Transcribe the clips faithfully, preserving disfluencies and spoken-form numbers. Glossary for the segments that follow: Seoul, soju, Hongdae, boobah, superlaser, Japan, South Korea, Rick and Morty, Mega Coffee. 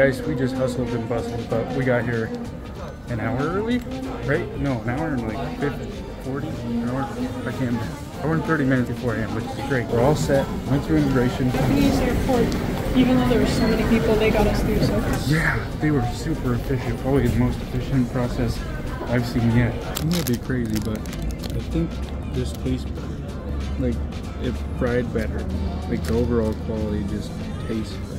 guys, we just hustled and bustled, but we got here an hour early, right? No, an hour and like fifty, forty, an hour, I can't remember. Hour and thirty minutes before I am, which is great. We're all set, went through immigration. Japanese airport, even though there were so many people, they got us through so fast. Yeah, they were super efficient, probably the most efficient process I've seen yet. It might be crazy, but I think this tastes better. Like, it fried better. Like, the overall quality just tastes better.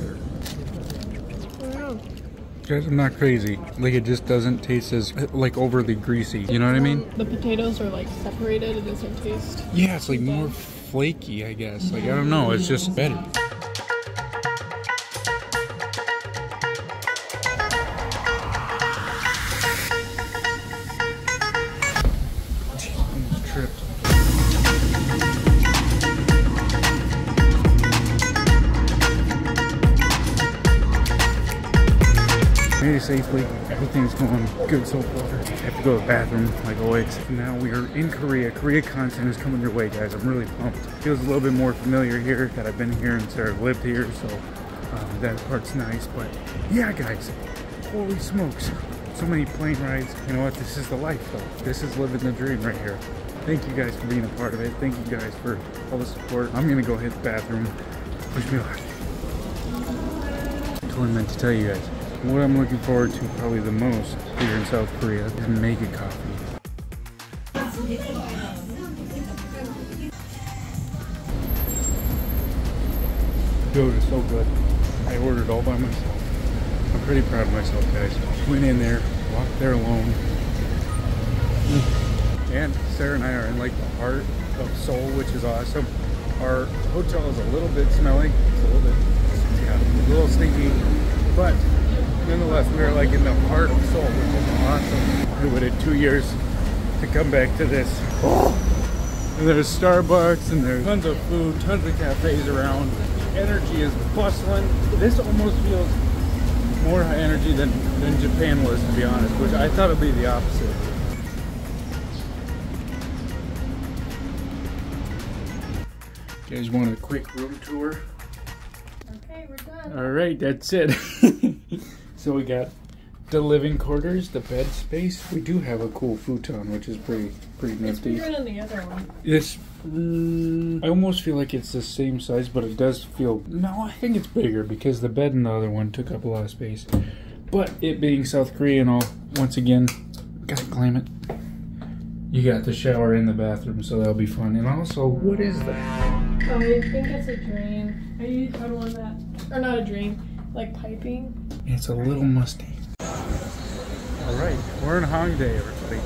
Guys, I'm not crazy. Like, it just doesn't taste as, like, overly greasy. You know what I mean? The potatoes are, like, separated. It doesn't taste... Yeah, it's, like, more flaky, I guess. Like, I don't know. It's just better. Made it safely. Everything's going good so far. I have to go to the bathroom, like always. Now we are in Korea. Korea content is coming your way, guys. I'm really pumped. Feels a little bit more familiar here, that I've been here and sort of lived here, so uh, that part's nice. But yeah, guys, holy smokes. So many plane rides. You know what? This is the life, though. This is living the dream right here. Thank you guys for being a part of it. Thank you guys for all the support. I'm gonna go hit the bathroom. Wish me luck. I totally meant to tell you guys. What I'm looking forward to probably the most here in South Korea is Mega Coffee. Dude, it's so good. I ordered all by myself. I'm pretty proud of myself, guys. Went in there, walked there alone. And Sarah and I are in like the heart of Seoul, which is awesome. Our hotel is a little bit smelly. It's a little bit, yeah, a little stinky, but nonetheless, we were like in the heart of Seoul, which is awesome. I waited two years to come back to this. Oh, and there's Starbucks, and there's tons of food, tons of cafes around. The energy is bustling. This almost feels more high energy than, than Japan was, to be honest, which I thought would be the opposite. You guys want a quick room tour? Okay, we're done. All right, that's it. So we got the living quarters, the bed space. We do have a cool futon, which is pretty pretty nifty. It's bigger than the other one. It's, mm, I almost feel like it's the same size, but it does feel, no, I think it's bigger because the bed in the other one took up a lot of space. But it being South Korea and all, once again, gotta claim it. You got the shower in the bathroom, so that'll be fun. And also, what is that? Oh, I think it's a drain. Are you cuddling that? Or not a drain. Like piping. It's a little musty. Alright, we're in Hongdae, everybody.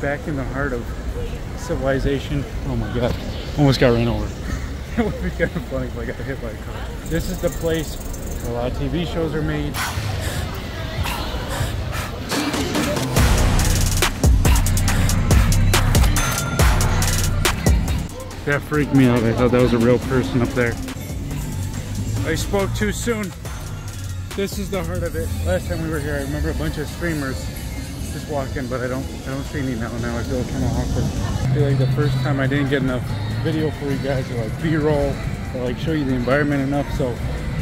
Back in the heart of civilization. Oh my god, almost got ran over. That would be kind of funny if I got hit by a car. This is the place where a lot of T V shows are made. That freaked me out. I thought that was a real person up there. I spoke too soon. This is the heart of it. Last time we were here, I remember a bunch of streamers just walking, but I don't, I don't see any now. Now I feel kind of awkward. I feel like the first time I didn't get enough video for you guys, or like B-roll, or like show you the environment enough. So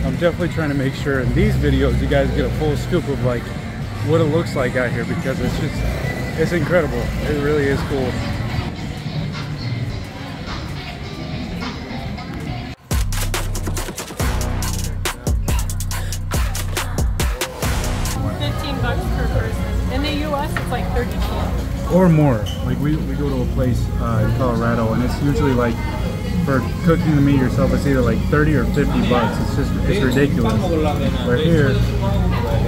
I'm definitely trying to make sure in these videos you guys get a full scoop of like what it looks like out here, because it's just, it's incredible. It really is cool. Or more. Like we, we go to a place uh, in Colorado, and it's usually like for cooking the meat yourself, it's either like thirty or fifty bucks. It's just, it's ridiculous. We're here,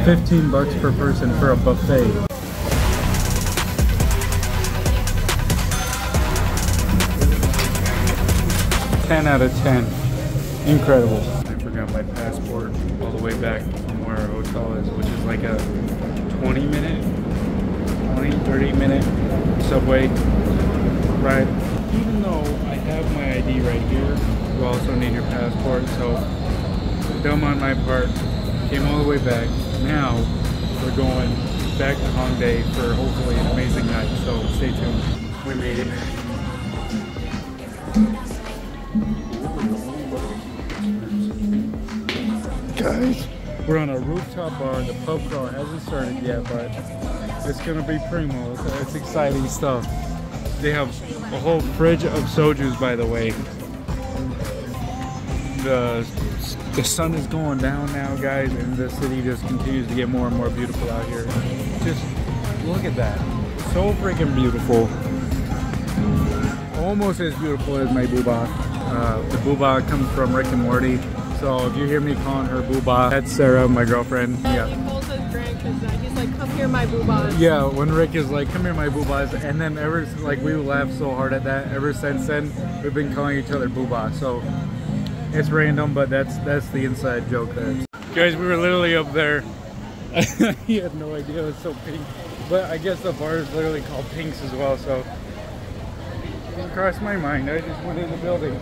fifteen bucks per person for a buffet. ten out of ten. Incredible. I forgot my passport all the way back from where our hotel is, which is like a twenty minute thirty minute subway ride. Even though I have my I D right here, you also need your passport, so dumb on my part. Came all the way back. Now we're going back to Hongdae for hopefully an amazing night, so stay tuned. We made it. Guys, We're on a rooftop bar. The pub crawl hasn't started yet, but it's gonna be primo. So it's exciting stuff. They have a whole fridge of sojus, by the way. The, the sun is going down now, guys, and the city just continues to get more and more beautiful out here. Just look at that. So freaking beautiful. Almost as beautiful as my boobah. Uh, the boobah comes from Rick and Morty. So if you hear me calling her boobah, that's Sarah, my girlfriend. Yeah. Nicole says Grant, because he's like, come here, my boobahs. Yeah, when Rick is like, come here, my boobahs. And then ever, like, we laugh so hard at that. Ever since then, we've been calling each other boobah. So it's random, but that's that's the inside joke there. Guys, we were literally up there. You had no idea it was so pink. But I guess the bar is literally called Pink's as well, so it didn't cross my mind. I just went in the building.